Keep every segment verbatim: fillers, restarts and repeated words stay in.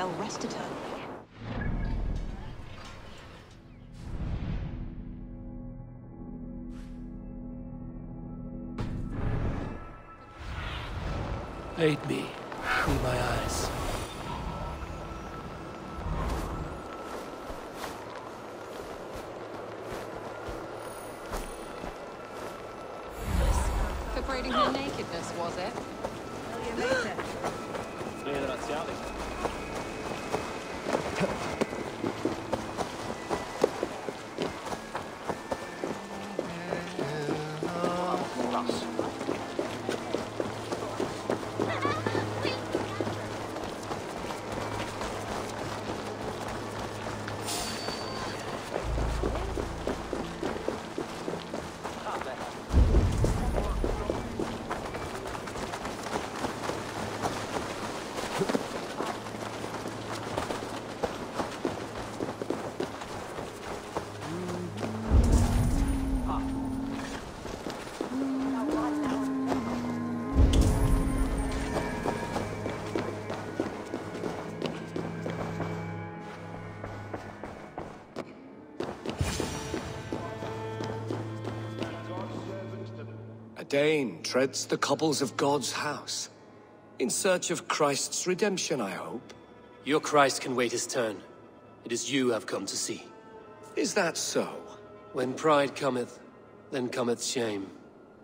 Sell rested her. Aid me, free my eyes. Parading her nakedness, was it? Dane treads the cobbles of God's house. In search of Christ's redemption, I hope. Your Christ can wait his turn. It is you I've come to see. Is that so? When pride cometh, then cometh shame.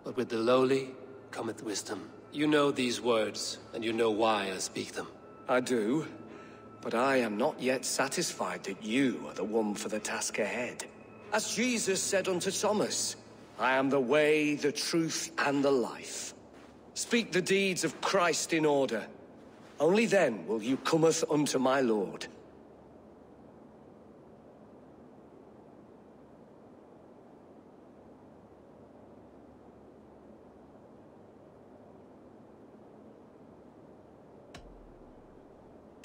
But with the lowly cometh wisdom. You know these words, and you know why I speak them. I do, but I am not yet satisfied that you are the one for the task ahead. As Jesus said unto Thomas, I am the way, the truth, and the life. Speak the deeds of Christ in order. Only then will you cometh unto my Lord.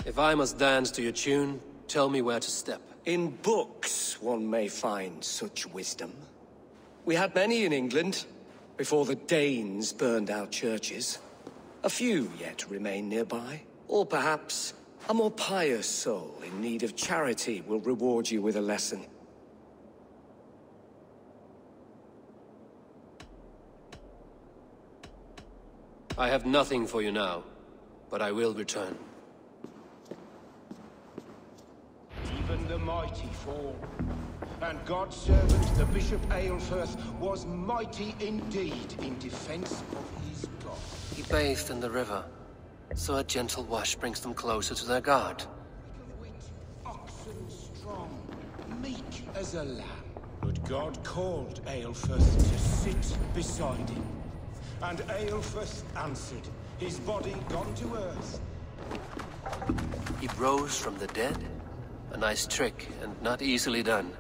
If I must dance to your tune, tell me where to step. In books one may find such wisdom. We had many in England, before the Danes burned our churches. A few yet remain nearby, or perhaps a more pious soul in need of charity will reward you with a lesson. I have nothing for you now, but I will return. Even the mighty fall. And God's servant, the Bishop Aelfirth, was mighty indeed in defense of his God. He bathed in the river, so a gentle wash brings them closer to their God. Wicked, oxen strong, meek as a lamb. But God called Aelfirth to sit beside him. And Aelfirth answered, his body gone to earth. He rose from the dead. A nice trick, and not easily done.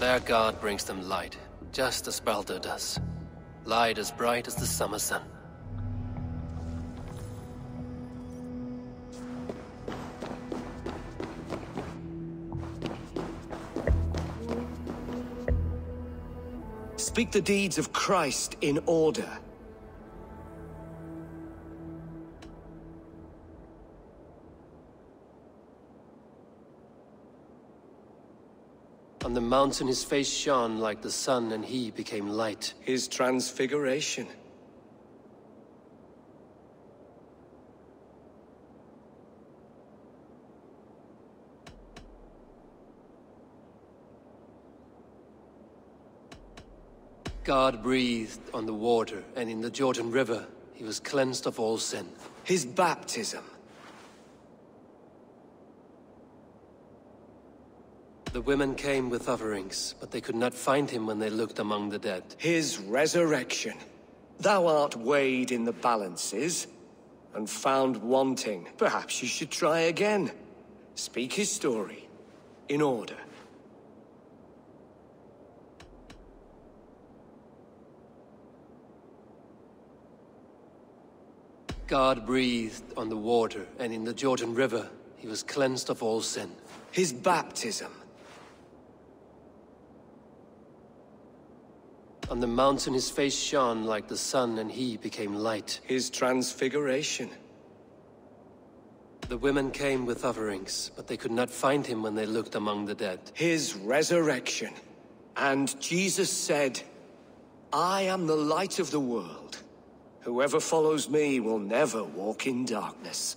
Their God brings them light, just as Baldur does. Light as bright as the summer sun. Speak the deeds of Christ in order. On the mountain his face shone like the sun, and he became light. His transfiguration. God breathed on the water, and in the Jordan River he was cleansed of all sin. His baptism. The women came with offerings, but they could not find him when they looked among the dead. His resurrection. Thou art weighed in the balances, and found wanting. Perhaps you should try again. Speak his story, in order. God breathed on the water, and in the Jordan River, he was cleansed of all sin. His baptism. On the mountain his face shone like the sun, and he became light. His transfiguration. The women came with offerings, but they could not find him when they looked among the dead. His resurrection. And Jesus said, "I am the light of the world. Whoever follows me will never walk in darkness."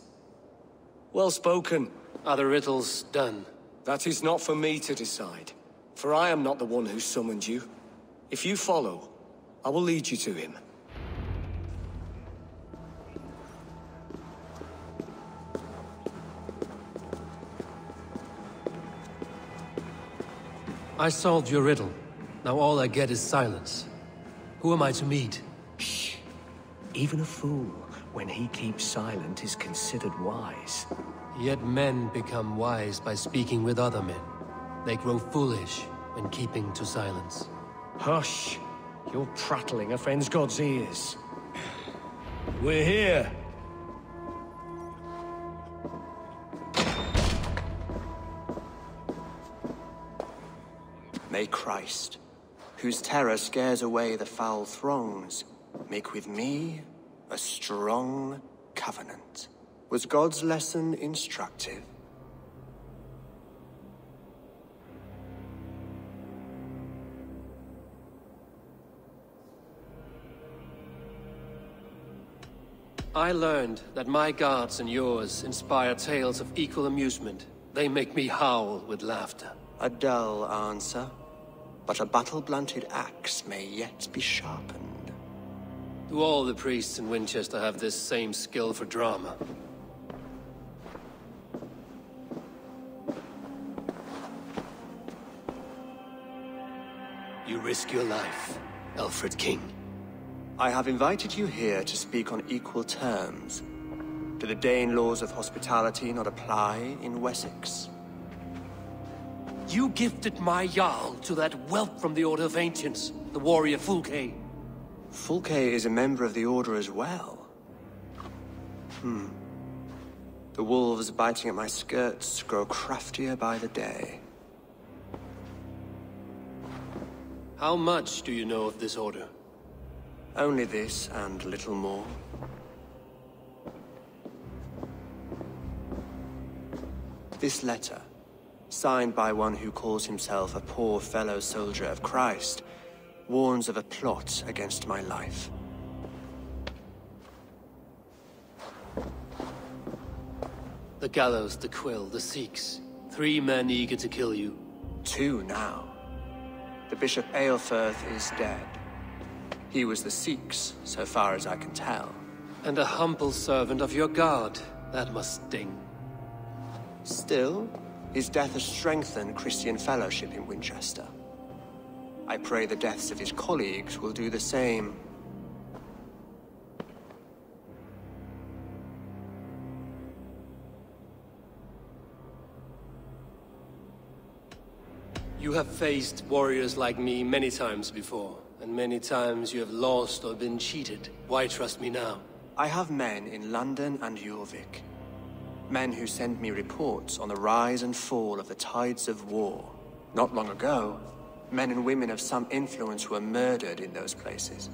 Well spoken. Are the riddles done? That is not for me to decide, for I am not the one who summoned you. If you follow, I will lead you to him. I solved your riddle. Now all I get is silence. Who am I to meet? Shh. Even a fool, when he keeps silent, is considered wise. Yet men become wise by speaking with other men. They grow foolish when keeping to silence. Hush! Your prattling offends God's ears. We're here! May Christ, whose terror scares away the foul throngs, make with me a strong covenant. Was God's lesson instructive? I learned that my gods and yours inspire tales of equal amusement. They make me howl with laughter. A dull answer, but a battle-blunted axe may yet be sharpened. Do all the priests in Winchester have this same skill for drama? You risk your life, Alfred King. I have invited you here to speak on equal terms. Do the Dane laws of hospitality not apply in Wessex? You gifted my Jarl to that whelp from the Order of Ancients, the warrior Fulke. Fulke is a member of the Order as well. Hmm. The wolves biting at my skirts grow craftier by the day. How much do you know of this Order? Only this and little more. This letter, signed by one who calls himself a poor fellow soldier of Christ, warns of a plot against my life. The gallows, the quill, the Sikhs. Three men eager to kill you. Two now. The Bishop Aelfirth is dead. He was the Sikh's, so far as I can tell. And a humble servant of your God. That must sting. Still, his death has strengthened Christian fellowship in Winchester. I pray the deaths of his colleagues will do the same. You have faced warriors like me many times before. And many times you have lost or been cheated. Why trust me now? I have men in London and Jorvik. Men who send me reports on the rise and fall of the tides of war. Not long ago, men and women of some influence were murdered in those places.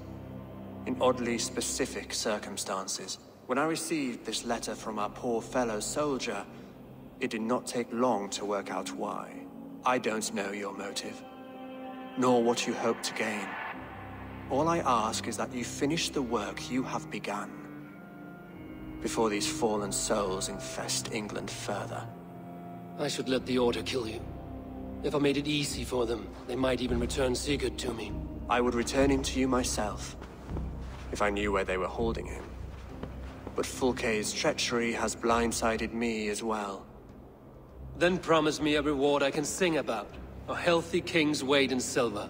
In oddly specific circumstances. When I received this letter from our poor fellow soldier, it did not take long to work out why. I don't know your motive, nor what you hope to gain. All I ask is that you finish the work you have begun, before these fallen souls infest England further. I should let the Order kill you. If I made it easy for them, they might even return Sigurd to me. I would return him to you myself, if I knew where they were holding him. But Fulke's treachery has blindsided me as well. Then promise me a reward I can sing about. A healthy king's weight in silver.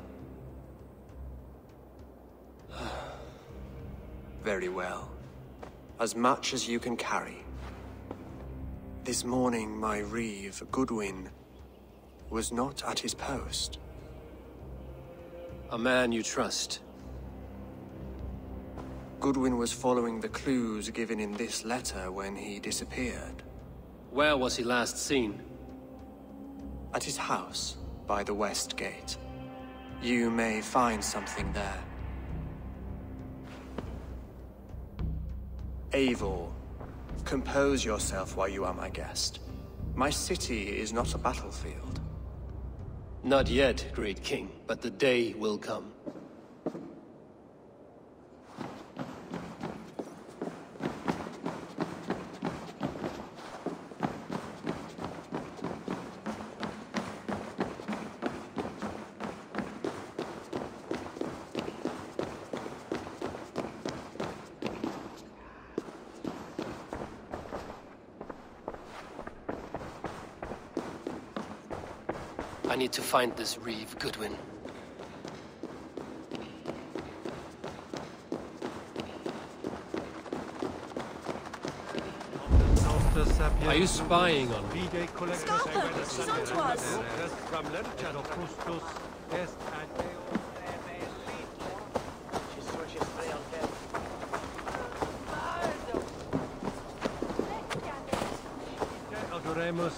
Very well. As much as you can carry. This morning my reeve, Goodwin, was not at his post. A man you trust. Goodwin was following the clues given in this letter when he disappeared. Where was he last seen? At his house, by the West Gate. You may find something there. Eivor, compose yourself while you are my guest. My city is not a battlefield. Not yet, great king, but the day will come. I need to find this reeve, Goodwin. Are you spying on me? Stop them! He's on to us!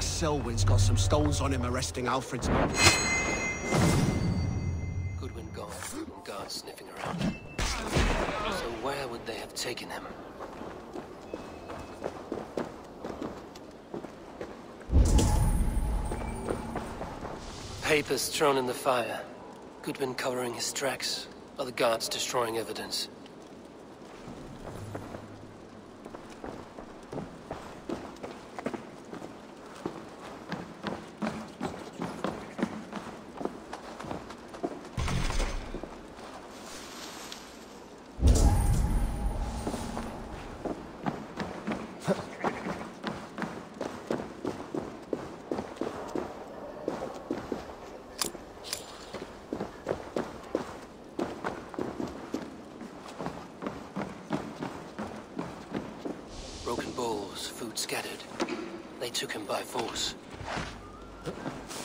Selwyn's got some stones on him arresting Alfred's men. Goodwin gone, and guards sniffing around. So where would they have taken him? Papers thrown in the fire. Goodwin covering his tracks. Other guards destroying evidence.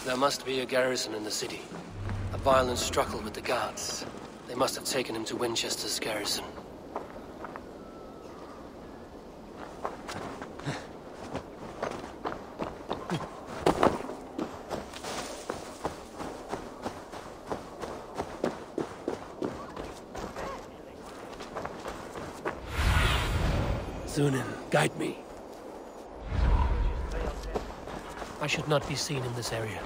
There must be a garrison in the city. A violent struggle with the guards. They must have taken him to Winchester's garrison. Zunin, guide me. I should not be seen in this area.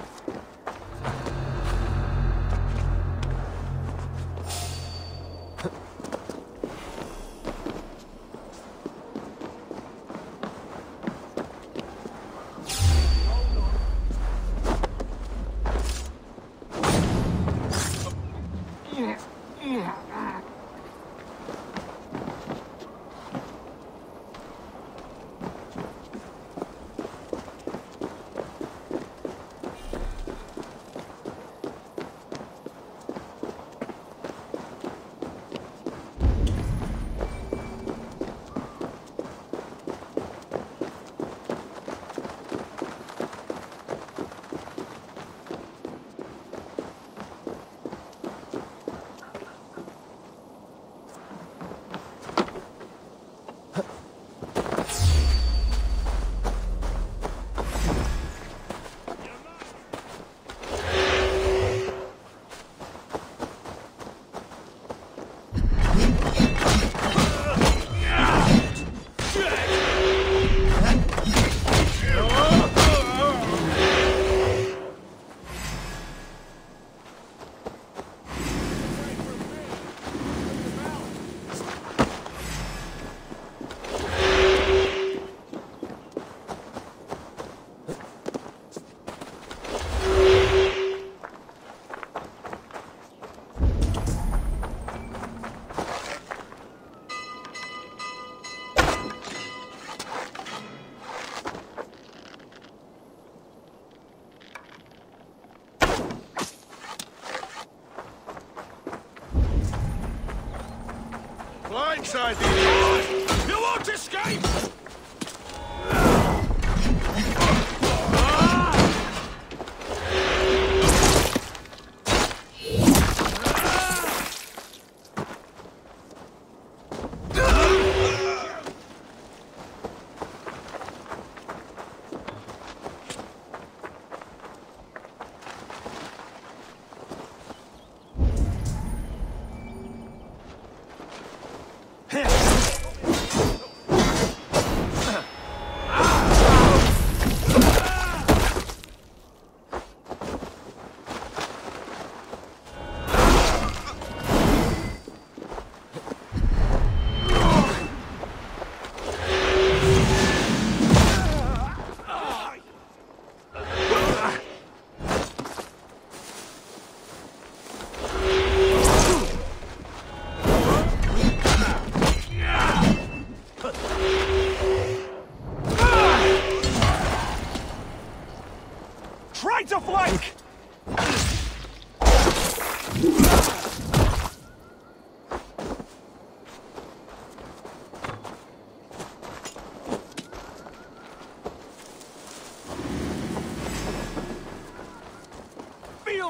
inside these doors! You won't escape!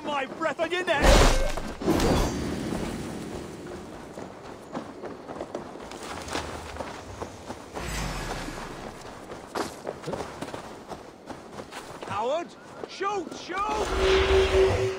My breath on your neck! Coward! Shoot! Shoot!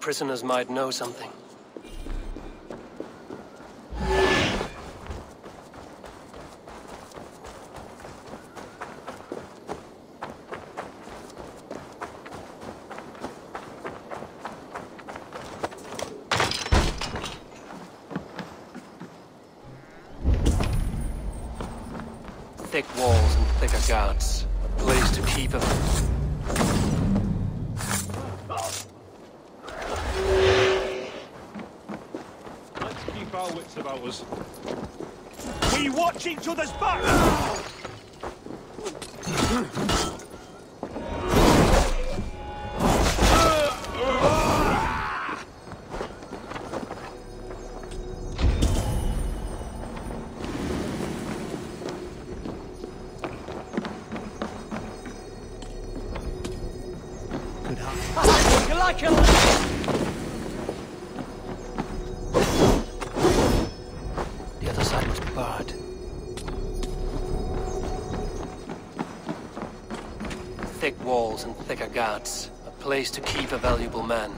Prisoners might know something. Thick walls and thicker guards, a place to keep them. About us. We watch each other's back! And thicker guards, a place to keep a valuable man.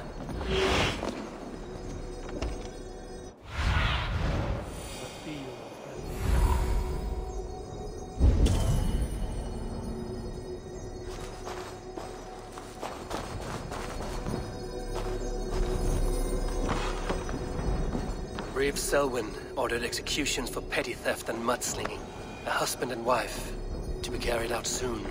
Brave Selwyn ordered executions for petty theft and mudslinging. A husband and wife, to be carried out soon.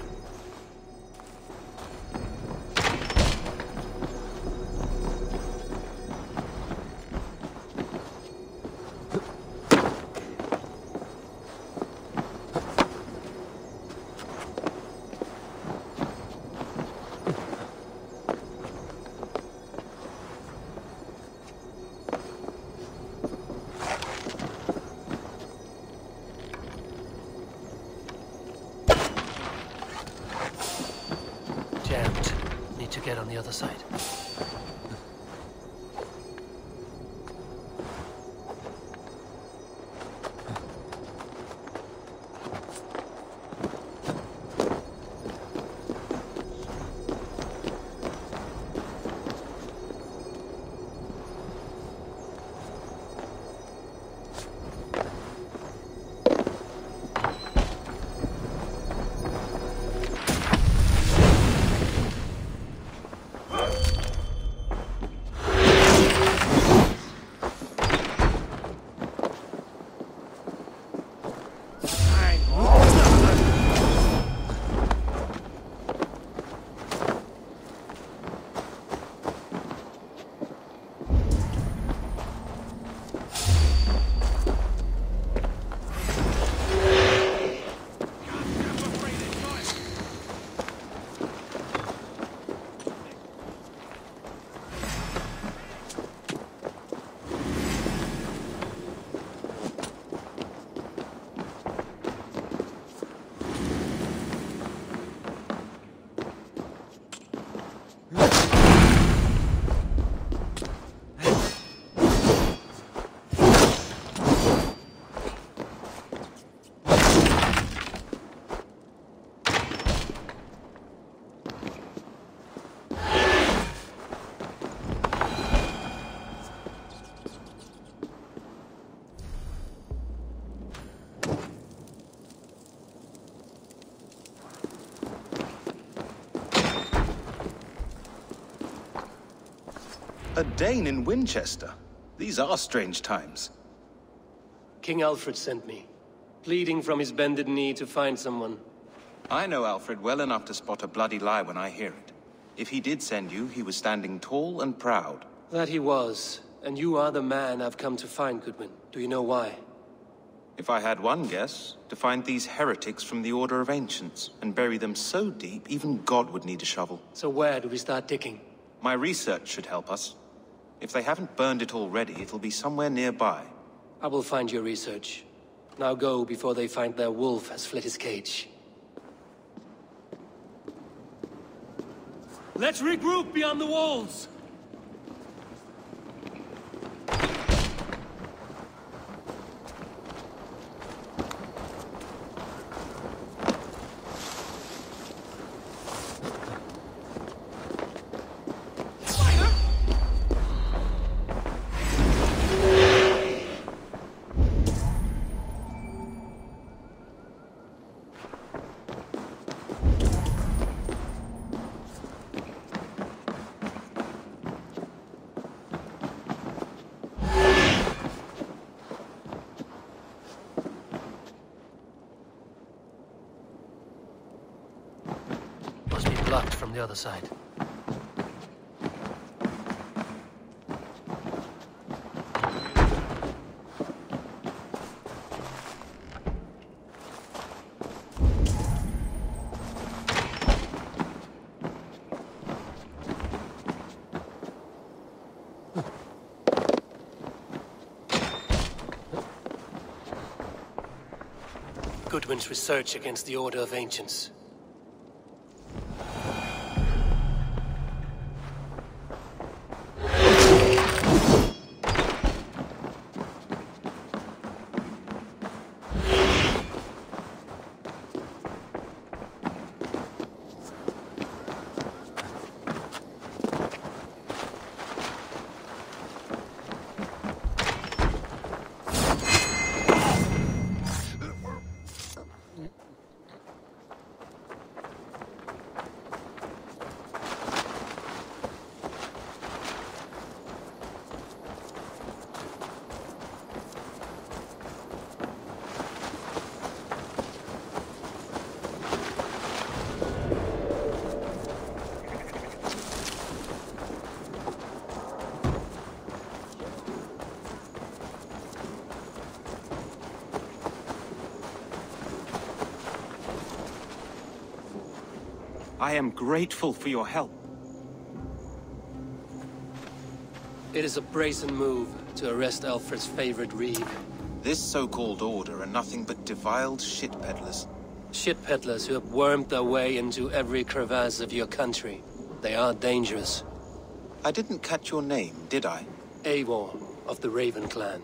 A Dane in Winchester? These are strange times. King Alfred sent me, pleading from his bended knee to find someone. I know Alfred well enough to spot a bloody lie when I hear it. If he did send you, he was standing tall and proud. That he was, and you are the man I've come to find, Goodwin. Do you know why? If I had one guess, to find these heretics from the Order of Ancients, and bury them so deep, even God would need a shovel. So where do we start digging? My research should help us. If they haven't burned it already, it'll be somewhere nearby. I will find your research. Now go, before they find their wolf has fled his cage. Let's regroup beyond the walls! Blocked from the other side. Goodwin's research against the Order of Ancients. I am grateful for your help. It is a brazen move to arrest Alfred's favorite reeve. This so-called order are nothing but deviled shit peddlers. Shit peddlers who have wormed their way into every crevasse of your country. They are dangerous. I didn't catch your name, did I? Eivor, of the Raven clan.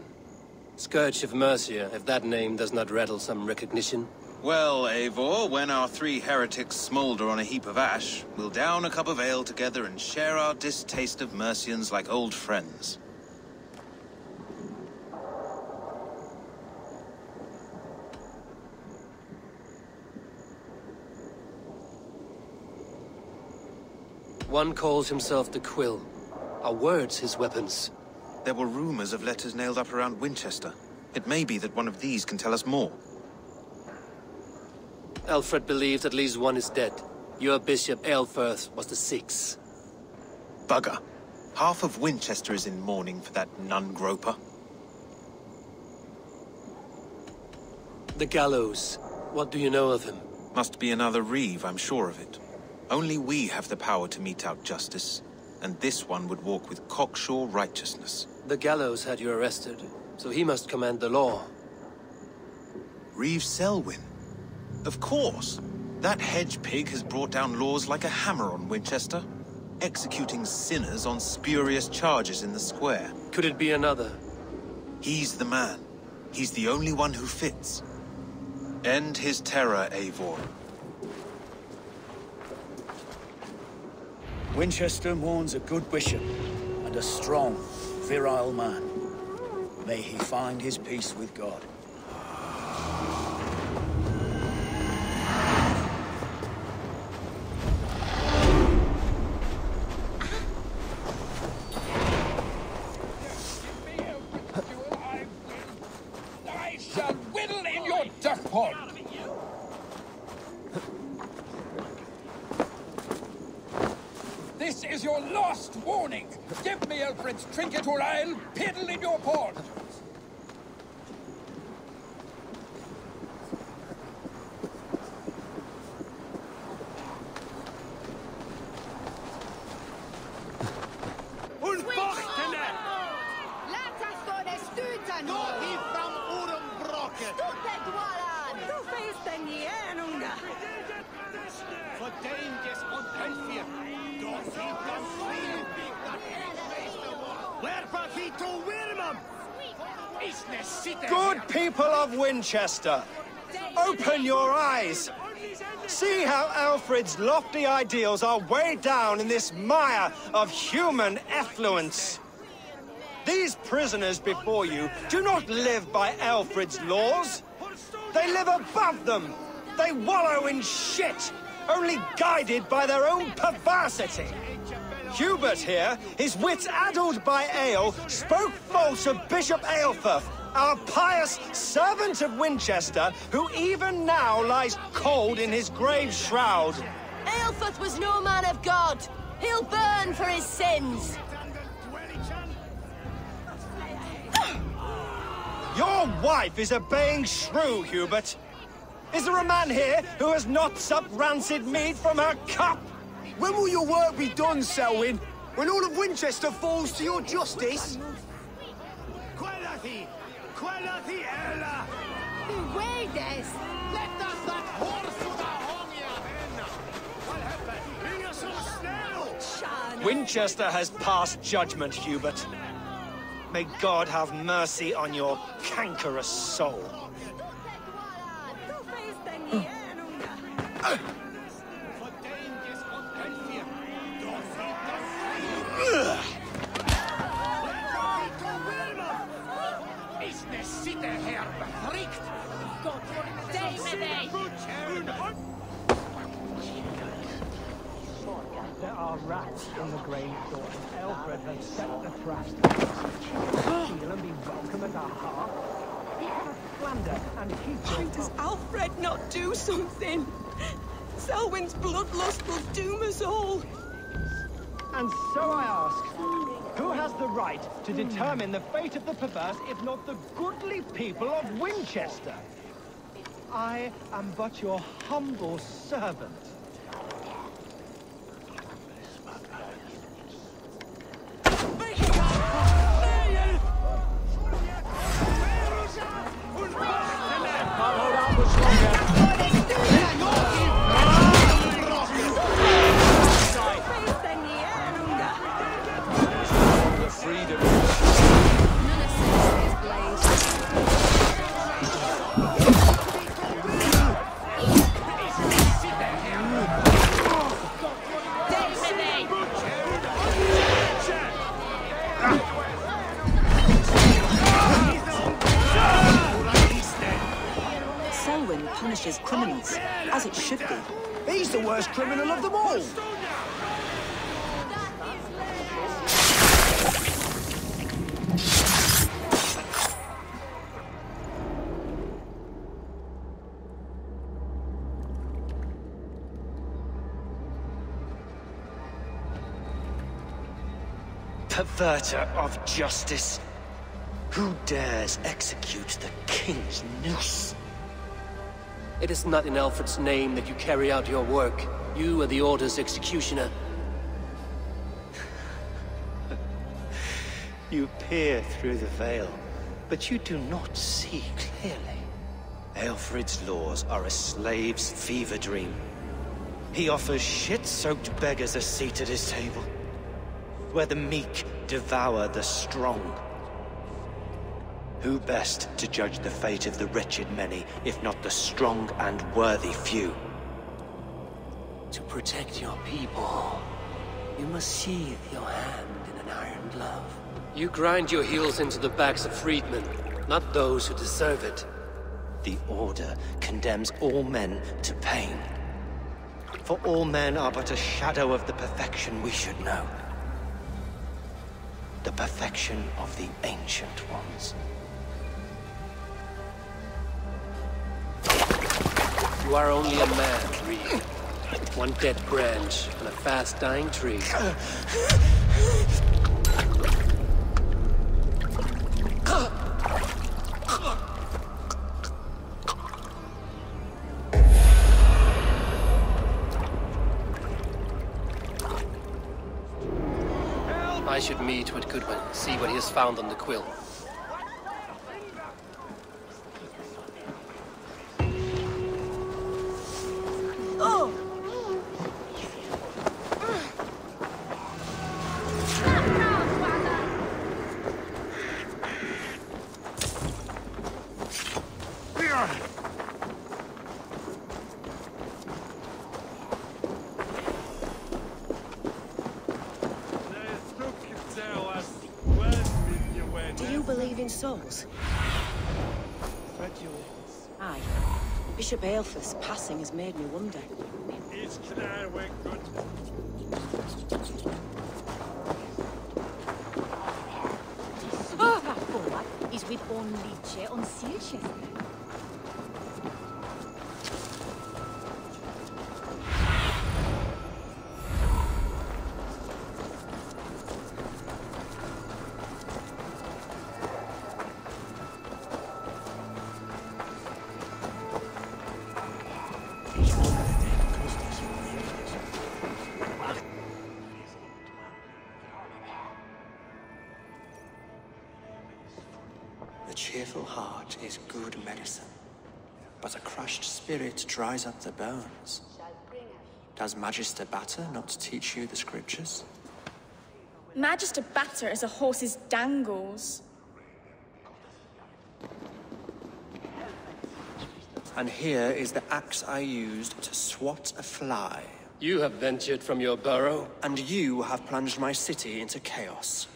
Scourge of Mercia, if that name does not rattle some recognition. Well, Eivor, when our three heretics smolder on a heap of ash, we'll down a cup of ale together and share our distaste of Mercians like old friends. One calls himself the Quill. Our words his weapons. There were rumors of letters nailed up around Winchester. It may be that one of these can tell us more. Alfred believes at least one is dead. Your bishop, Aelfirth, was the sixth. Bugger. Half of Winchester is in mourning for that nun-groper. The gallows. What do you know of him? Must be another reeve, I'm sure of it. Only we have the power to mete out justice, and this one would walk with cocksure righteousness. The gallows had you arrested, so he must command the law. Reeve Selwyn? Of course. That hedge pig has brought down laws like a hammer on Winchester, executing sinners on spurious charges in the square. Could it be another? He's the man. He's the only one who fits. End his terror, Eivor. Winchester mourns a good bishop and a strong, virile man. May he find his peace with God. Give me Alfred's trinket or I'll piddle in your pawn! Good people of Winchester, open your eyes. See how Alfred's lofty ideals are weighed down in this mire of human effluence. These prisoners before you do not live by Alfred's laws. They live above them. They wallow in shit, only guided by their own perversity. Hubert here, his wits addled by ale, spoke false of Bishop Aelfirth, our pious servant of Winchester, who even now lies cold in his grave shroud. Aelfirth was no man of God. He'll burn for his sins. Your wife is a baying shrew, Hubert. Is there a man here who has not supped rancid meat from her cup? When will your work be done, Selwyn? When all of Winchester falls to your justice? Beware this! Let us that horse to the home! Winchester has passed judgment, Hubert. May God have mercy on your cankerous soul. There are rats in the grave door. Alfred has set the trap. She'll and be welcome at our heart. Slander and keep. Why does Alfred not do something? Selwyn's bloodlust will doom us all. And so I ask, who has the right to determine the fate of the perverse if not the goodly people of Winchester? I am but your humble servant. Punishes criminals, as it should be. He's the worst criminal of them all! Perverter of justice. Who dares execute the king's noose? It is not in Alfred's name that you carry out your work. You are the Order's executioner. You peer through the veil, but you do not see clearly. Alfred's laws are a slave's fever dream. He offers shit-soaked beggars a seat at his table, where the meek devour the strong. Who best to judge the fate of the wretched many, if not the strong and worthy few? To protect your people, you must sheathe your hand in an iron glove. You grind your heels into the backs of freedmen, not those who deserve it. The Order condemns all men to pain. For all men are but a shadow of the perfection we should know. The perfection of the Ancient Ones. You are only a man, Reed. One dead branch on a fast-dying tree. I should meet with Goodwin, see what he has found on the quill. Souls. Aye. Bishop Aelfirth's passing has made me wonder. Oh, that is with on leeche on siege. Spirit dries up the bones. Does Magister Batter not teach you the scriptures? Magister Batter is a horse's dangles. And here is the axe I used to swat a fly. You have ventured from your burrow. And you have plunged my city into chaos.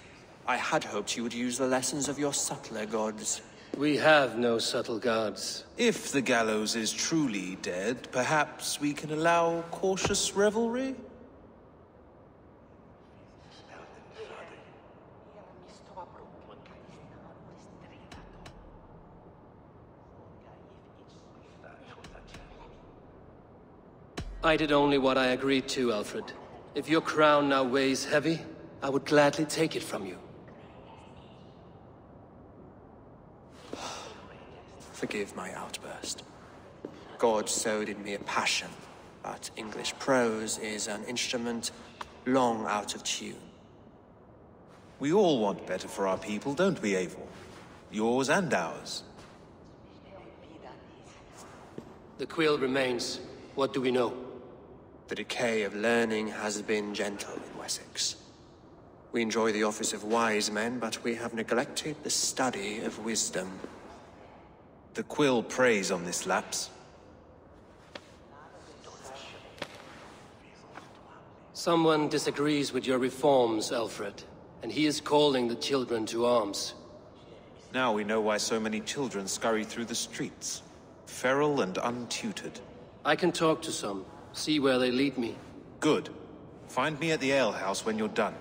I had hoped you would use the lessons of your subtler gods. We have no subtle gods. If the gallows is truly dead, perhaps we can allow cautious revelry? I did only what I agreed to, Alfred. If your crown now weighs heavy, I would gladly take it from you. Forgive my outburst. God sowed in me a passion, but English prose is an instrument long out of tune. We all want better for our people, don't we, Eivor? Yours and ours. The quill remains. What do we know? The decay of learning has been gentle in Wessex. We enjoy the office of wise men, but we have neglected the study of wisdom. The quill preys on this lapse. Someone disagrees with your reforms, Alfred, and he is calling the children to arms. Now we know why so many children scurry through the streets, feral and untutored. I can talk to some, see where they lead me. Good. Find me at the alehouse when you're done,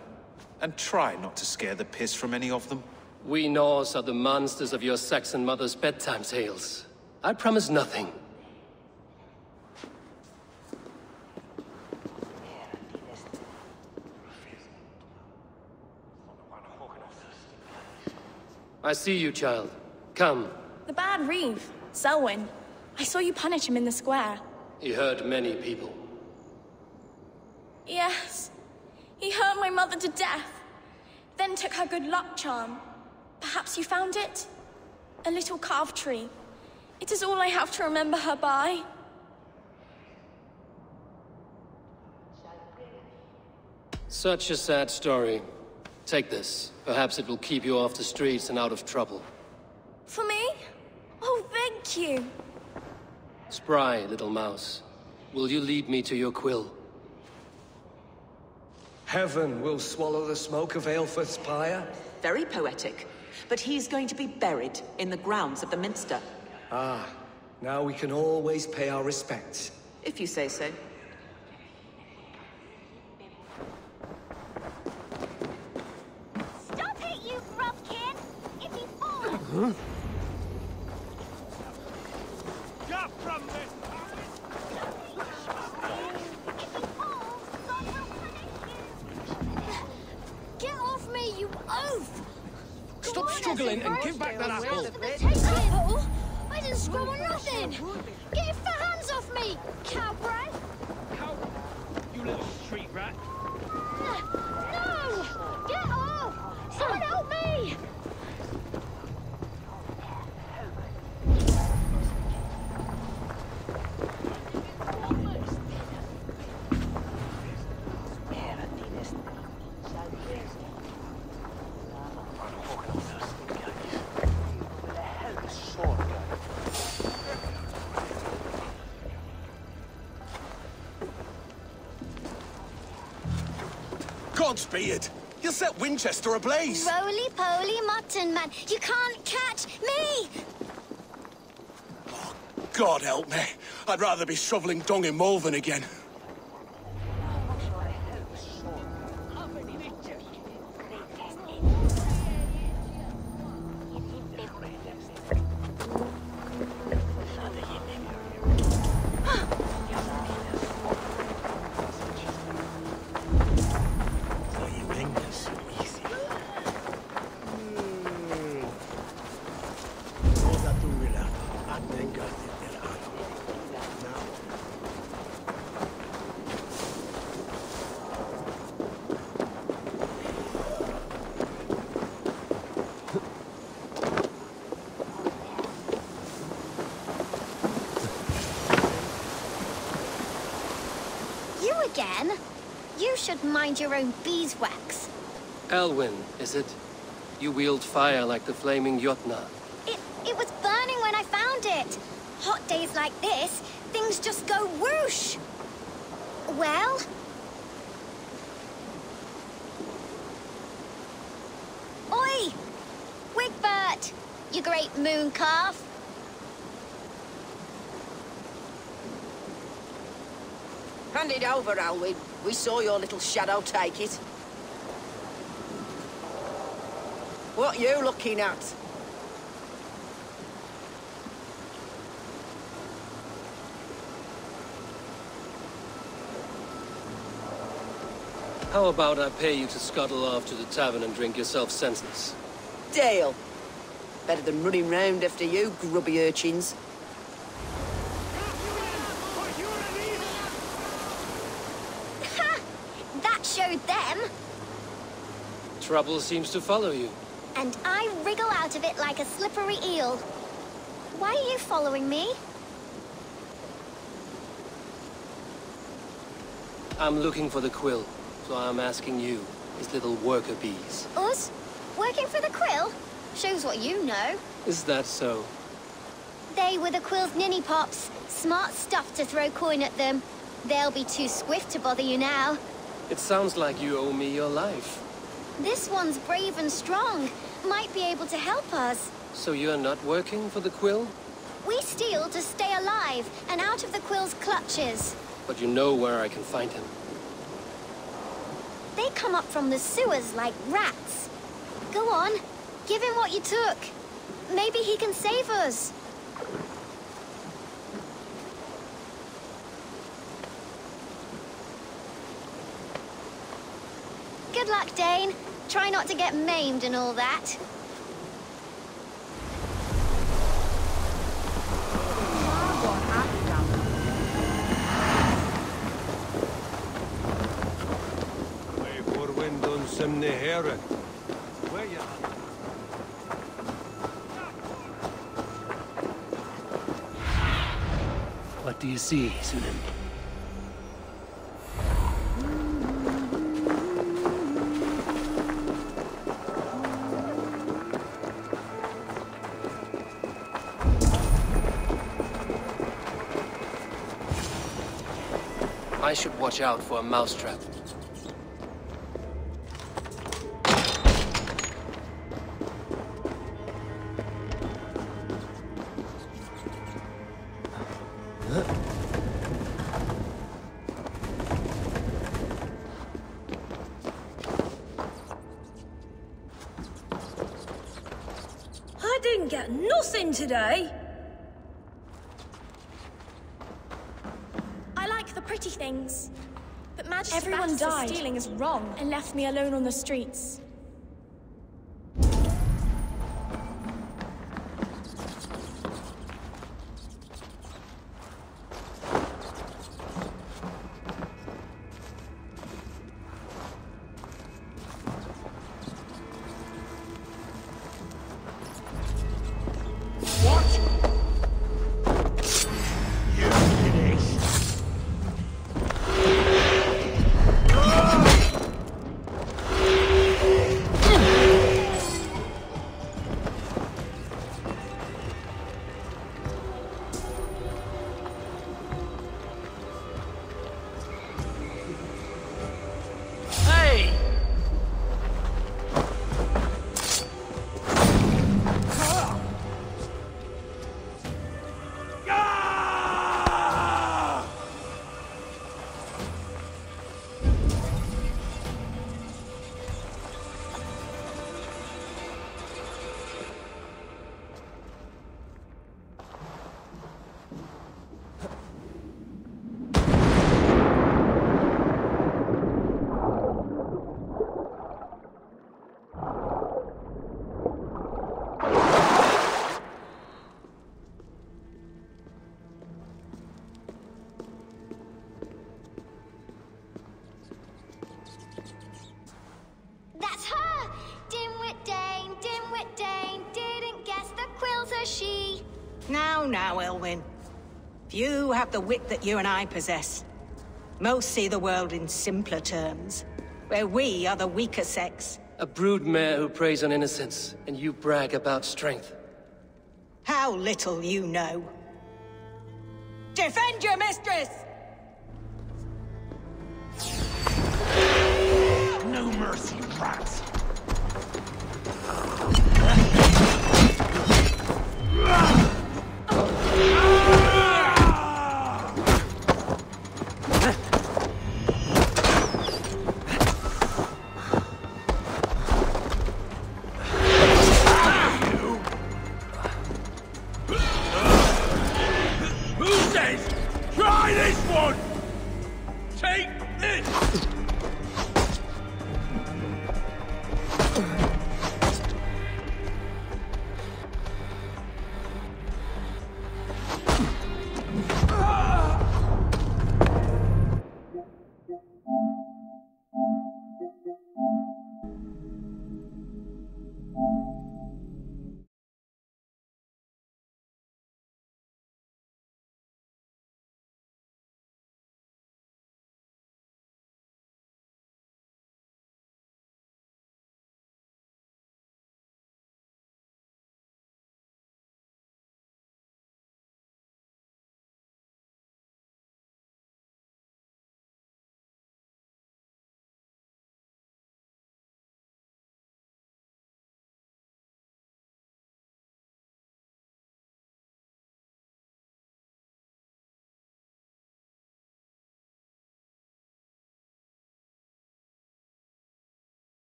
and try not to scare the piss from any of them. We Norse are the monsters of your Saxon mother's bedtime tales. I promise nothing. I see you, child. Come. The bad reeve, Selwyn. I saw you punish him in the square. He hurt many people. Yes. He hurt my mother to death, then took her good luck charm. Perhaps you found it? A little carved tree. It is all I have to remember her by. Such a sad story. Take this. Perhaps it will keep you off the streets and out of trouble. For me? Oh, thank you. Spry, little mouse. Will you lead me to your quill? Heaven will swallow the smoke of Aelfirth's pyre. Very poetic. But he's going to be buried in the grounds of the Minster. Ah, now we can always pay our respects. If you say so. Stop it, you grub kid! If he falls! Huh? Get from this! If he falls, God will punish you! Get off me, you oaf! Stop struggling and give back that apple! Apple? I didn't scrub on nothing! Get your fat hands off me, cowbrat! Cow, you little street rat! No! Get off! Someone help me! Beard. You'll set Winchester ablaze. Roly-poly mutton, man. You can't catch me! Oh, God help me. I'd rather be shoveling dung in Malvern again. You should mind your own beeswax. Alwyn, is it? You wield fire like the flaming Jotna. It, it was burning when I found it. Hot days like this, things just go whoosh. Well? Oi! Wigbert, you great moon calf. Hand it over, Alwyn. We saw your little shadow take it. What are you looking at? How about I pay you to scuttle off to the tavern and drink yourself senseless? Deal. Better than running round after you, grubby urchins. Trouble seems to follow you. And I wriggle out of it like a slippery eel. Why are you following me? I'm looking for the quill, so I'm asking you, his little worker bees. Us? Working for the quill? Shows what you know. Is that so? They were the quill's ninny pops. Smart stuff to throw coin at them. They'll be too swift to bother you now. It sounds like you owe me your life. This one's brave and strong. Might be able to help us. So you're not working for the quill? We steal to stay alive and out of the quill's clutches. But you know where I can find him. They come up from the sewers like rats. Go on, give him what you took. Maybe he can save us. Good luck, Dane. Try not to get maimed and all that. What do you see, Sunan? I should watch out for a mousetrap. I didn't get nothing today. Things. But Magister Everyone died. Stealing is wrong and left me alone on the streets. is she? Now, now, Elwyn. Few have the wit that you and I possess. Most see the world in simpler terms, where we are the weaker sex. A broodmare who preys on innocence, and you brag about strength. How little you know. Defend your mistress! No mercy, brats.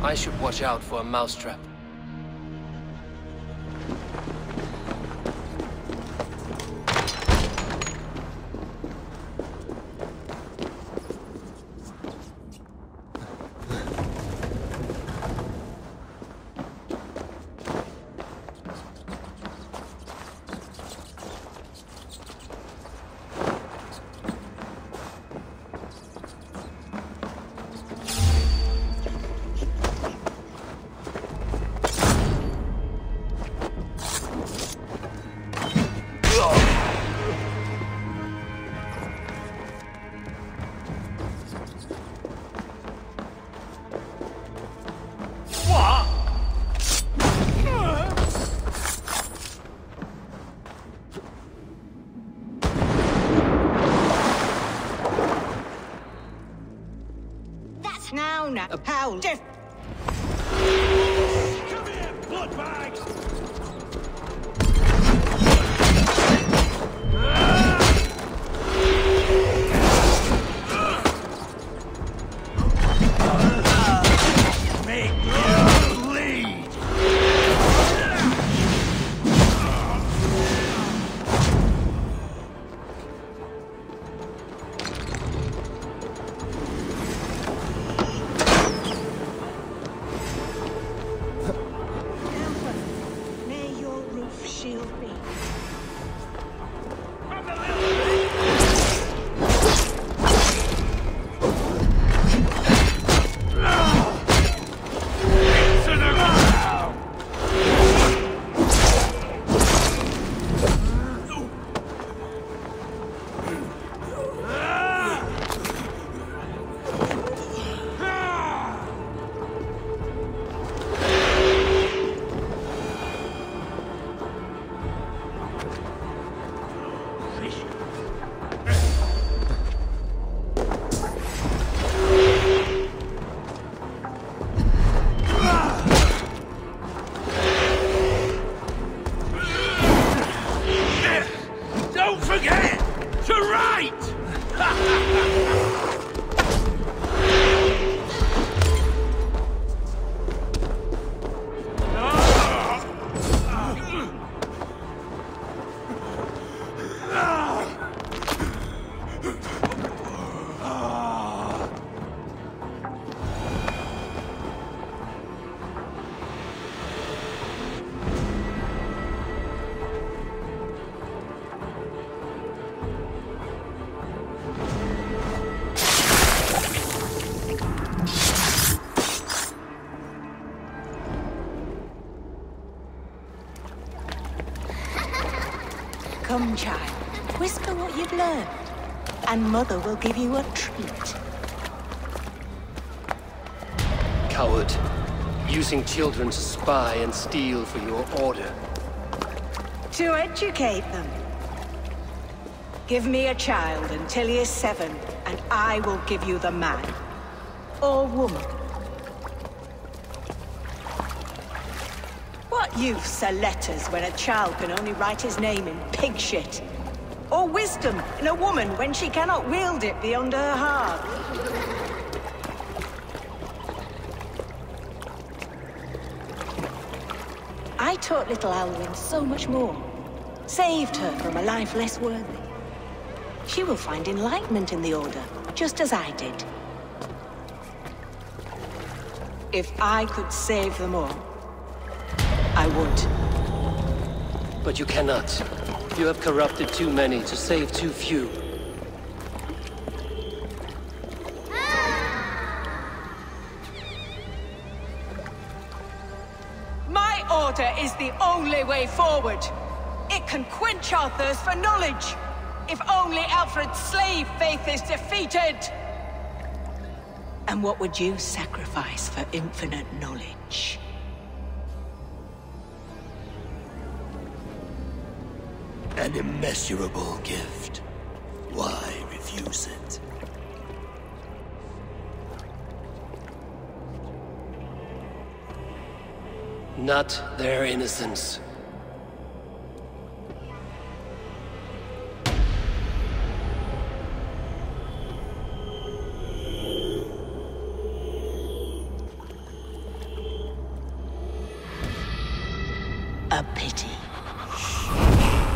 I should watch out for a mousetrap. A pound. Come here, blood bags! Make you bleed! Come, child, whisper what you've learned, and Mother will give you a treat. Coward. Using children to spy and steal for your order. To educate them. Give me a child until he is seven, and I will give you the man. Or woman. What use are letters when a child can only write his name in pig shit? Or wisdom in a woman when she cannot wield it beyond her heart? I taught little Alwyn so much more. Saved her from a life less worthy. She will find enlightenment in the Order, just as I did. If I could save them all, I would. But you cannot. You have corrupted too many to save too few. My order is the only way forward. It can quench our thirst for knowledge. If only Alfred's slave faith is defeated. And what would you sacrifice for infinite knowledge? An immeasurable gift. Why refuse it? Not their innocence. A pity.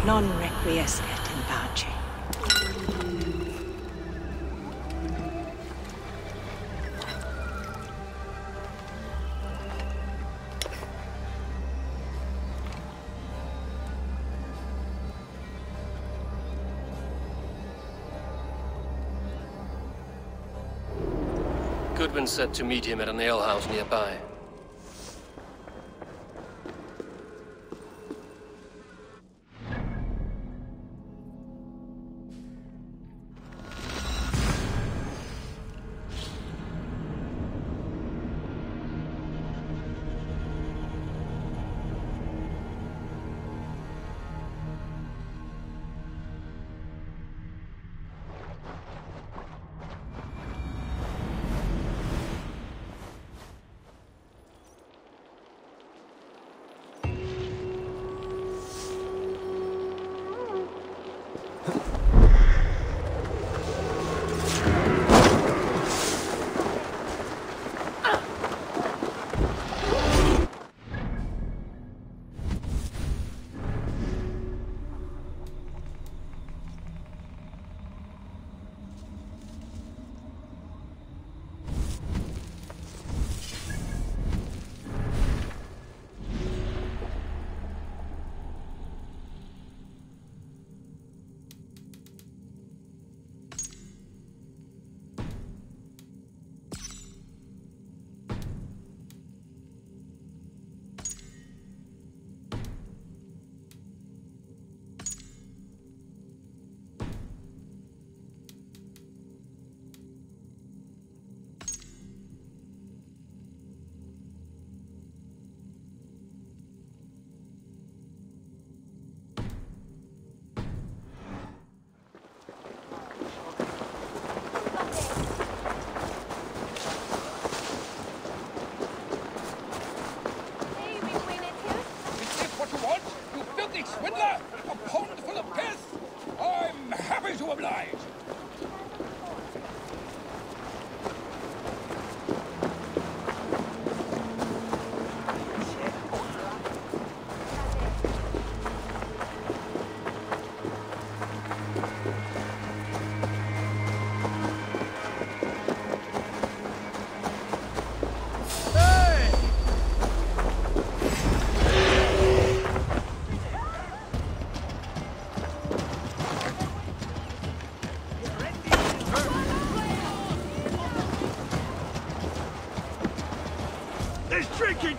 Non requiescat in pace. Goodwin said to meet him at an alehouse nearby.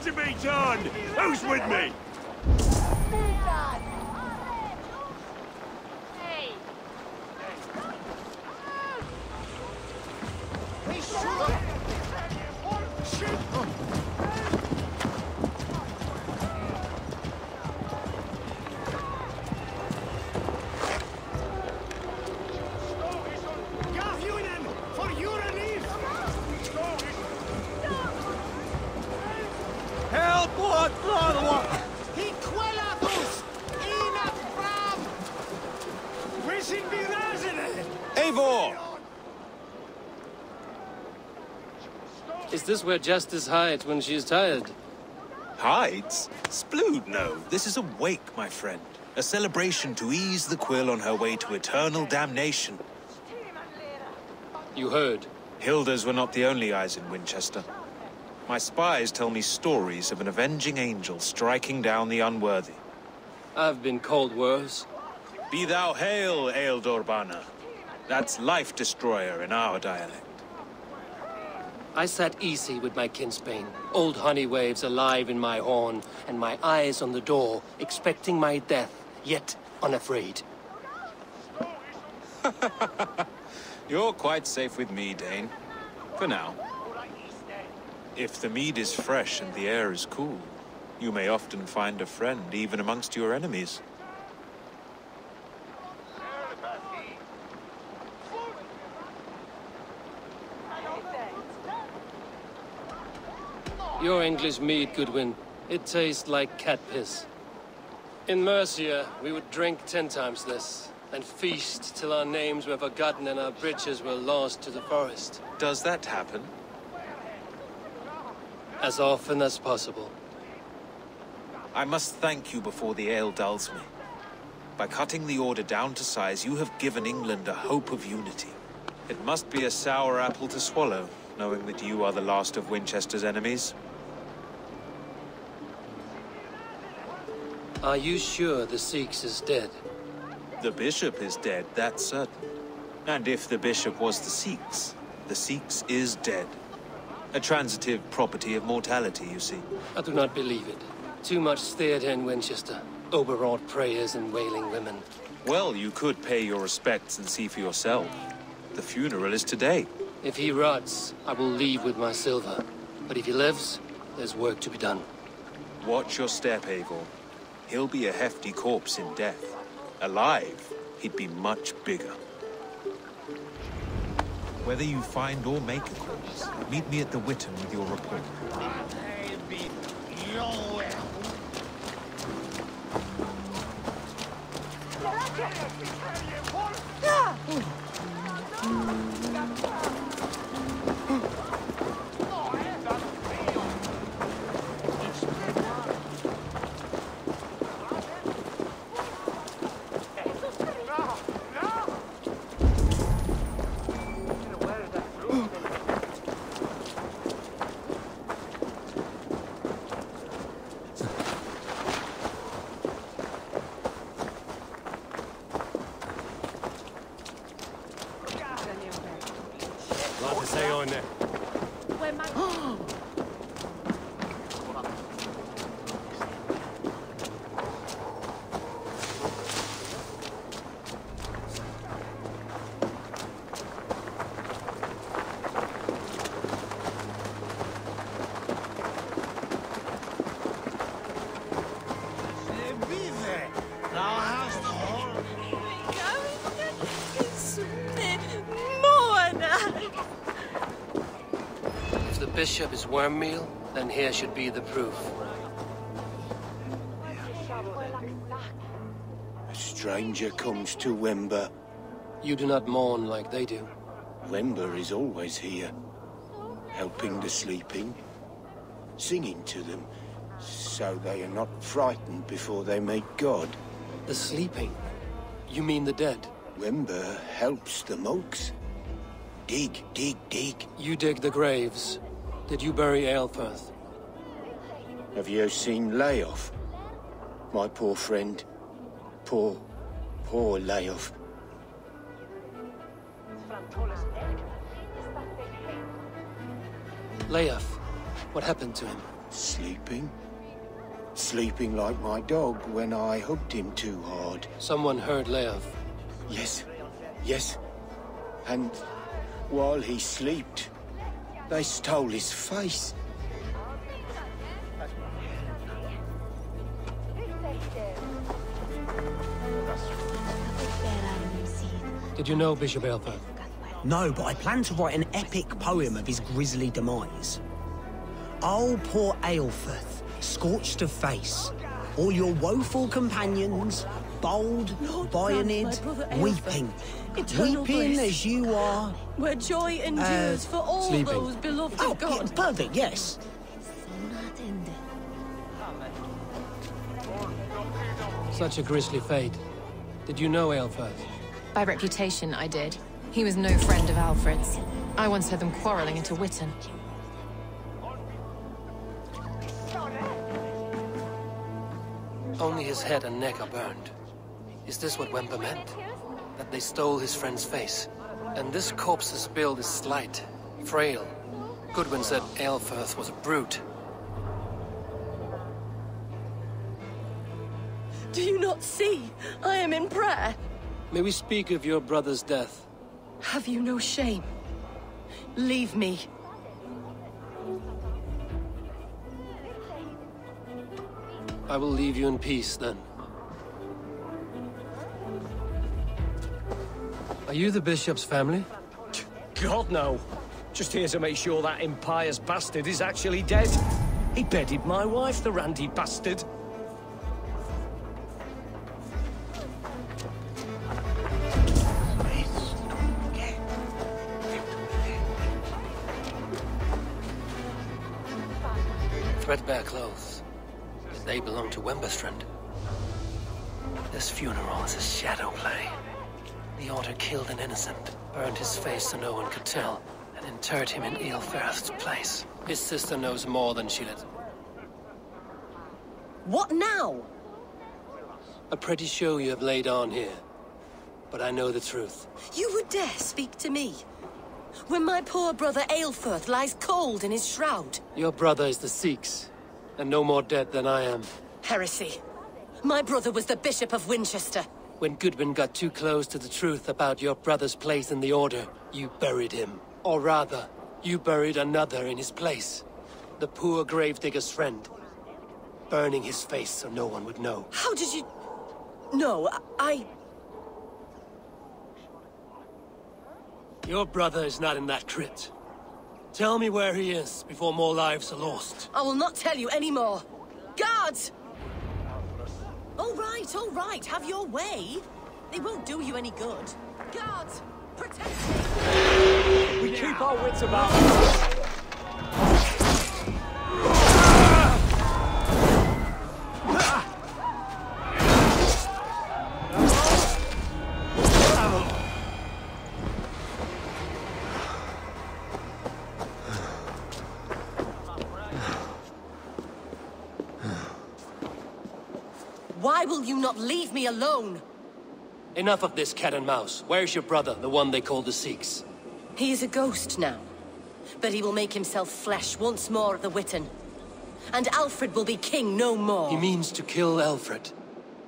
To be done! Who's with me? Eivor! Is this where Justice hides when she's tired? Hides? Splood, no. This is a wake, my friend. A celebration to ease the quill on her way to eternal damnation. You heard? Hilda's were not the only eyes in Winchester. My spies tell me stories of an avenging angel striking down the unworthy. I've been called worse. Be thou hail, Eildorbana. That's Life Destroyer in our dialect. I sat easy with my kinsbane, old honey waves alive in my horn, and my eyes on the door, expecting my death, yet unafraid. You're quite safe with me, Dane. For now. If the mead is fresh and the air is cool, you may often find a friend even amongst your enemies. Your English mead, Goodwin, it tastes like cat piss. In Mercia, we would drink ten times this, and feast till our names were forgotten and our bridges were lost to the forest. Does that happen? As often as possible. I must thank you before the ale dulls me. By cutting the order down to size, you have given England a hope of unity. It must be a sour apple to swallow, knowing that you are the last of Winchester's enemies. Are you sure the Sikhs is dead? The bishop is dead, that's certain. And if the bishop was the Sikhs, the Sikhs is dead. A transitive property of mortality, you see. I do not believe it. Too much theatre in Winchester. Overwrought prayers and wailing women. Well, you could pay your respects and see for yourself. The funeral is today. If he rots, I will leave with my silver. But if he lives, there's work to be done. Watch your step, Eivor. He'll be a hefty corpse in death. Alive, he'd be much bigger. Whether you find or make a corpse, meet me at the Wytton with your report. Bishop is wormmeal, then here should be the proof. A stranger comes to Wemba. You do not mourn like they do. Wemba is always here, helping the sleeping, singing to them, so they are not frightened before they meet God. The sleeping? You mean the dead? Wemba helps the monks. Dig, dig, dig. You dig the graves. Did you bury Alfred? Have you seen Leif? My poor friend. Poor, poor Leif. Leif, what happened to him? Sleeping. Sleeping like my dog when I hugged him too hard. Someone heard Leif. Yes, yes. And while he slept, they stole his face. Did you know Bishop Aelfirth? No, but I plan to write an epic poem of his grisly demise. Oh, poor Aelfirth. scorched of face, or your woeful companions, bold, bayoneted, weeping, weeping as you are, where joy endures uh, for all sleeping. Those beloved oh, of God. Yeah, perfect, yes. Such a grisly fate. Did you know Aelfirth? By reputation, I did. He was no friend of Alfred's. I once heard them quarreling at a Witten. Only his head and neck are burned. Is this what Wemba meant? That they stole his friend's face? And this corpse's build is slight, frail. Goodwin said Aelfirth was a brute. Do you not see? I am in prayer. May we speak of your brother's death? Have you no shame? Leave me. I will leave you in peace, then. Are you the bishop's family? God, no. Just here to make sure that impious bastard is actually dead. He bedded my wife, the randy bastard. Threadbare clothes, but they belong to Wembastrand. This funeral is a shadow play. The Order killed an innocent, burned his face so no one could tell, and interred him in Aelfirth's place. His sister knows more than she did. What now? A pretty show you have laid on here, but I know the truth. You would dare speak to me? When my poor brother Aelfirth lies cold in his shroud. Your brother is the Sikhs, and no more dead than I am. Heresy. My brother was the Bishop of Winchester. When Goodwin got too close to the truth about your brother's place in the Order, you buried him. Or rather, you buried another in his place. The poor gravedigger's friend. Burning his face so no one would know. How did you... No, I... Your brother is not in that crypt. Tell me where he is, before more lives are lost. I will not tell you any more. Guards! All right, all right, have your way. They won't do you any good. Guards, protect me! We keep our wits about us. Why will you not leave me alone? Enough of this cat and mouse. Where's your brother, the one they call the Sikhs? He is a ghost now. But he will make himself flesh once more at the Witten. And Alfred will be king no more. He means to kill Alfred.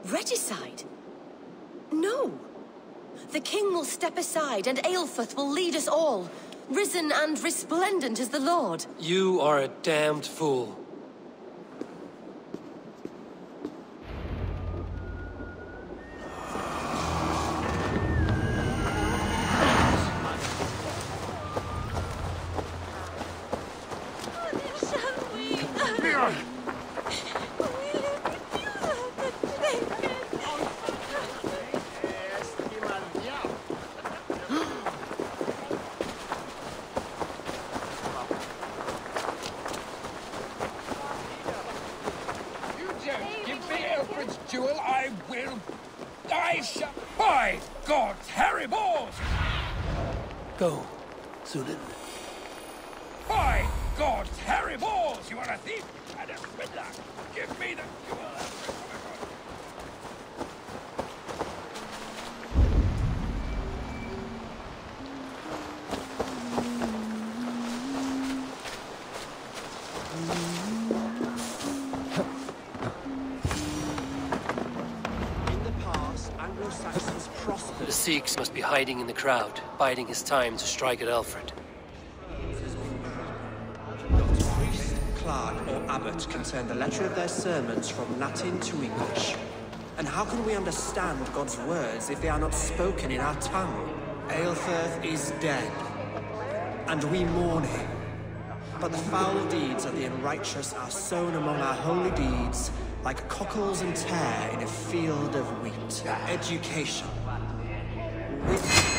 Regicide? No. The king will step aside and Aelfirth will lead us all, risen and resplendent as the Lord. You are a damned fool. The Sikhs must be hiding in the crowd, biding his time to strike at Alfred. Priest, clerk, or abbot can turn the letter of their sermons from Latin to English. And how can we understand God's words if they are not spoken in our tongue? Aelfirth is dead, and we mourn him. But the foul deeds of the unrighteous are sown among our holy deeds, like cockles and tare in a field of wheat. Education. With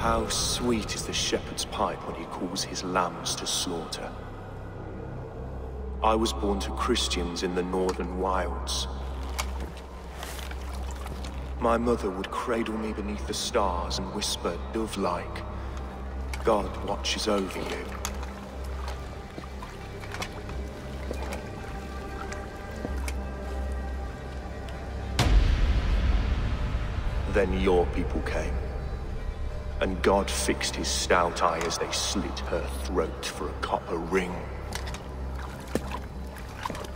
How sweet is the shepherd's pipe when he calls his lambs to slaughter. I was born to Christians in the northern wilds. My mother would cradle me beneath the stars and whisper, dove-like, God watches over you. Then your people came. And God fixed his stout eye as they slit her throat for a copper ring.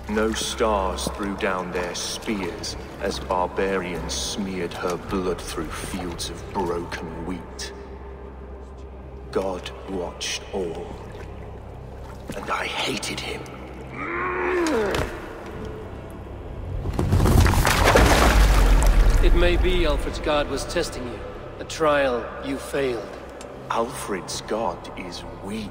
No stars threw down their spears as barbarians smeared her blood through fields of broken wheat. God watched all, and I hated him. It may be Alfred's God was testing you. A trial you failed. Alfred's God is weak,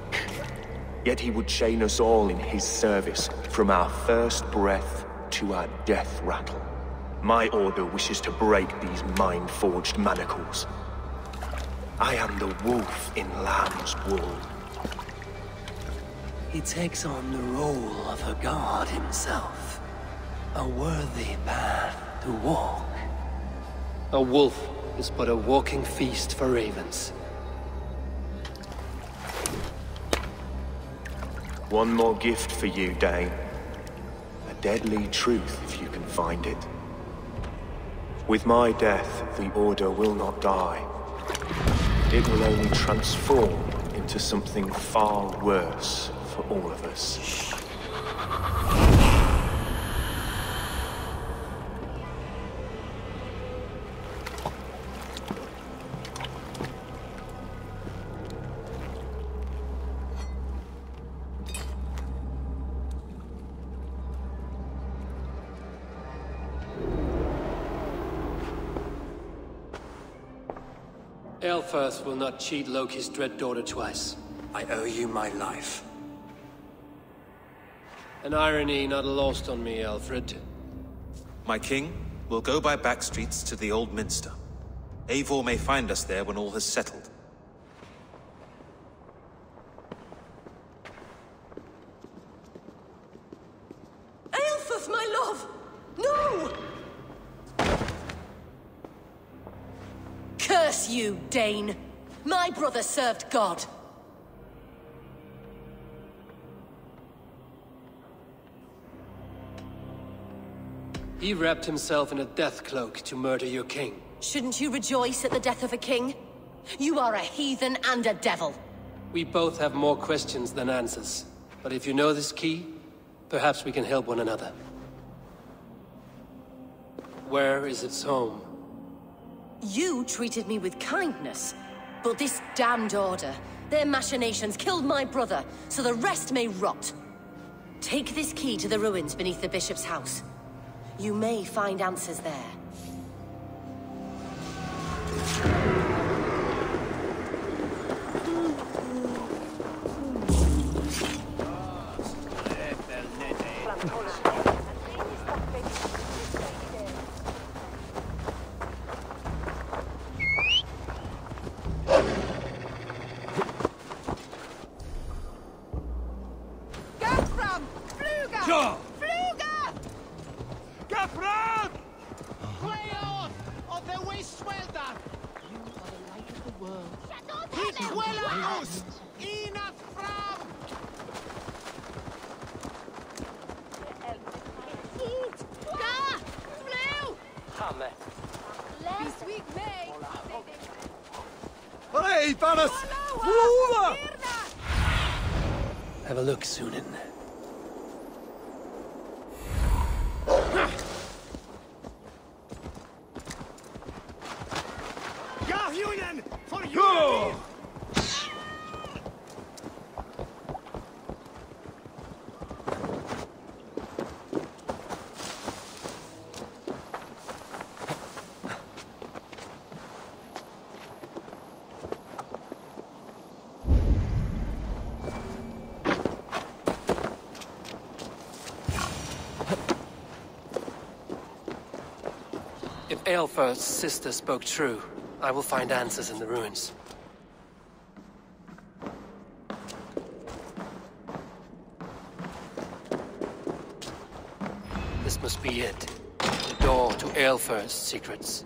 yet he would chain us all in his service from our first breath to our death rattle. My order wishes to break these mind-forged manacles. I am the wolf in lamb's wool. He takes on the role of a god himself, a worthy path to walk. A wolf is but a walking feast for ravens. One more gift for you, Dane. A deadly truth, if you can find it. With my death, the Order will not die. It will only transform into something far worse for all of us. Aelfirth will not cheat Loki's dread daughter twice. I owe you my life. An irony not lost on me, Alfred. My king, we'll go by back streets to the old Minster. Eivor may find us there when all has settled. Aelfirth, my love! No! Curse you, Dane! My brother served God! He wrapped himself in a death cloak to murder your king. Shouldn't you rejoice at the death of a king? You are a heathen and a devil! We both have more questions than answers. But if you know this key, perhaps we can help one another. Where is its home? You treated me with kindness, but this damned order, their machinations killed my brother, so the rest may rot. Take this key to the ruins beneath the bishop's house. You may find answers there. Shut up, Himmel! Have a look, Sunan. Aelfirth's sister spoke true. I will find answers in the ruins. This must be it. The door to Aelfirth's secrets.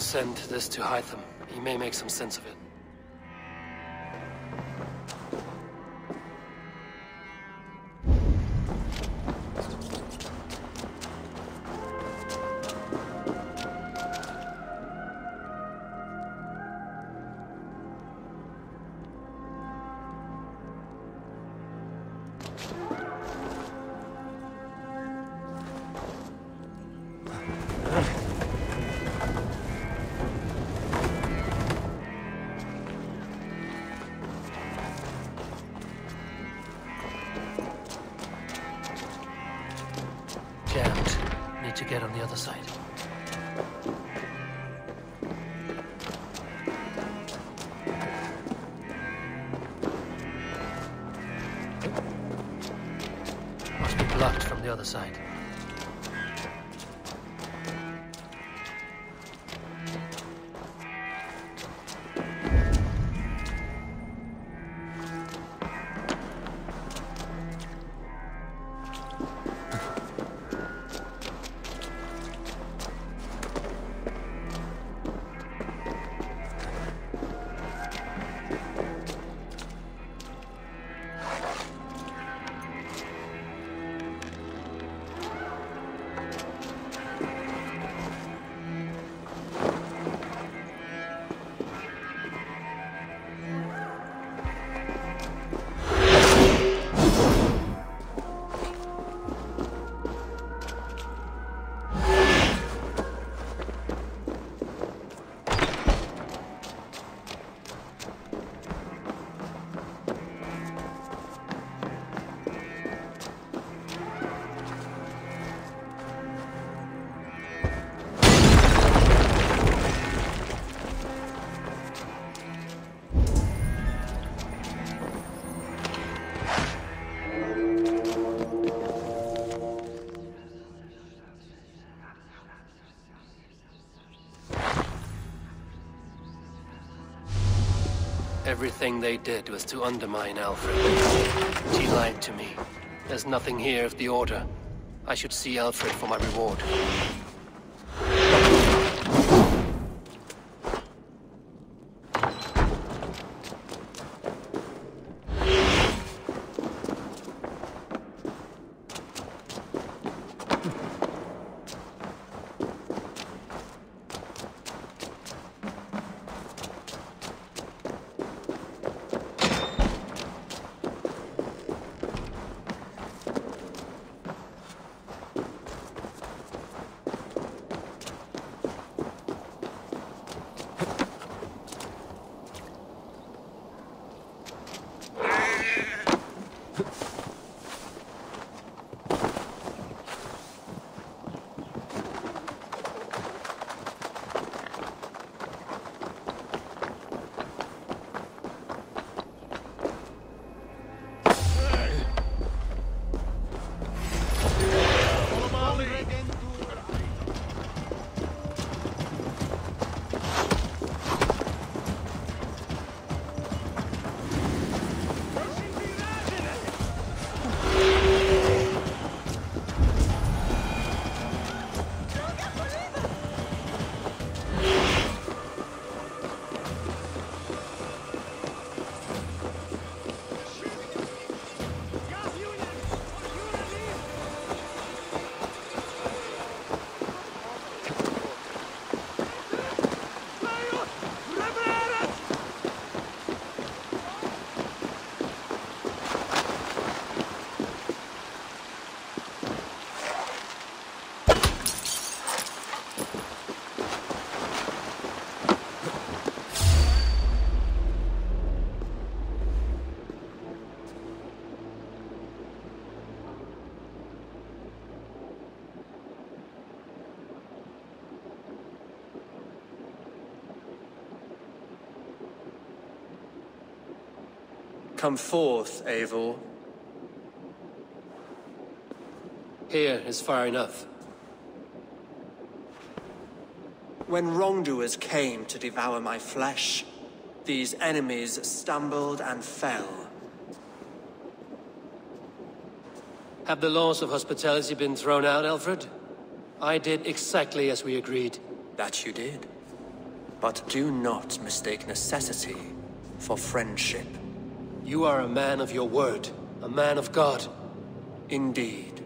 Send this to Hytham. He may make some sense of it. Everything they did was to undermine Alfred. She lied to me. There's nothing here of the Order. I should see Alfred for my reward. Come forth, Eivor. Here is far enough. When wrongdoers came to devour my flesh, these enemies stumbled and fell. Have the laws of hospitality been thrown out, Alfred? I did exactly as we agreed. That you did. But do not mistake necessity for friendship. You are a man of your word, a man of God. Indeed.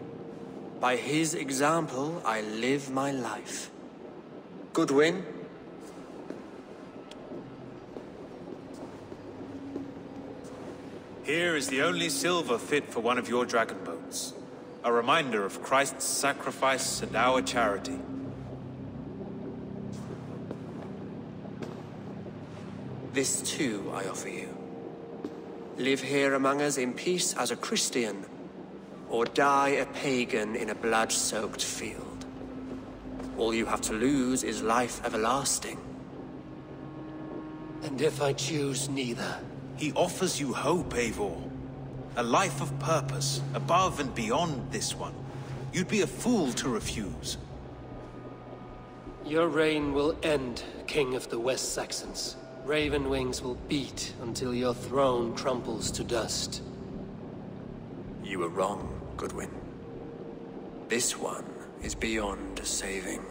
By his example, I live my life. Goodwin? Here is the only silver fit for one of your dragon boats. A reminder of Christ's sacrifice and our charity. This too I offer you. Live here among us in peace as a Christian, or die a pagan in a blood-soaked field. All you have to lose is life everlasting. And if I choose neither? He offers you hope, Eivor. A life of purpose, above and beyond this one. You'd be a fool to refuse. Your reign will end, King of the West Saxons. Raven wings will beat until your throne crumples to dust. You were wrong, Goodwin. This one is beyond saving.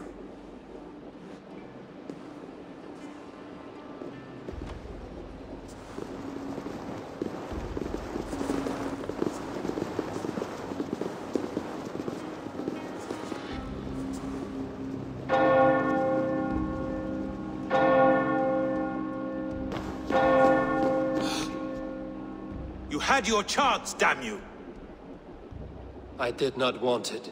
Had your chance, damn you! I did not want it.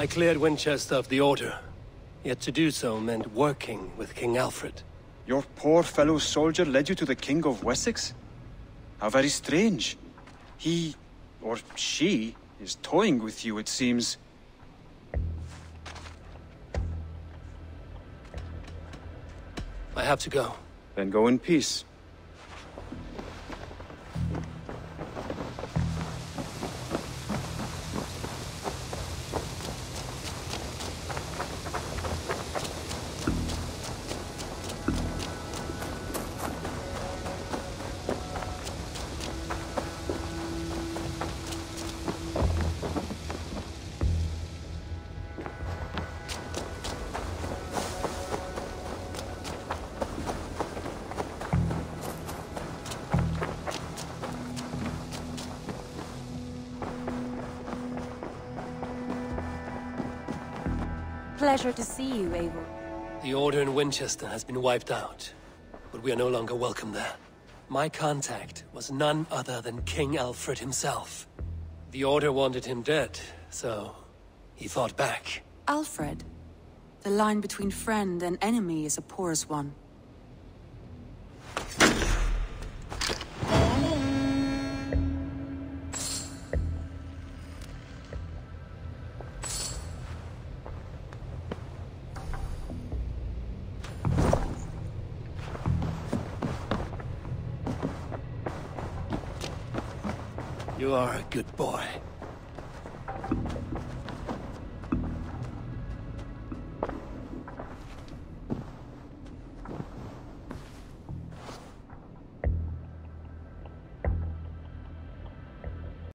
I cleared Winchester of the Order, yet to do so meant working with King Alfred. Your poor fellow soldier led you to the King of Wessex? How very strange. He, or she, is toying with you, it seems. I have to go. Then go in peace. Pleasure to see you, Eivor. The Order in Winchester has been wiped out, but we are no longer welcome there. My contact was none other than King Alfred himself. The Order wanted him dead, so he fought back. Alfred? The line between friend and enemy is a porous one. You are a good boy.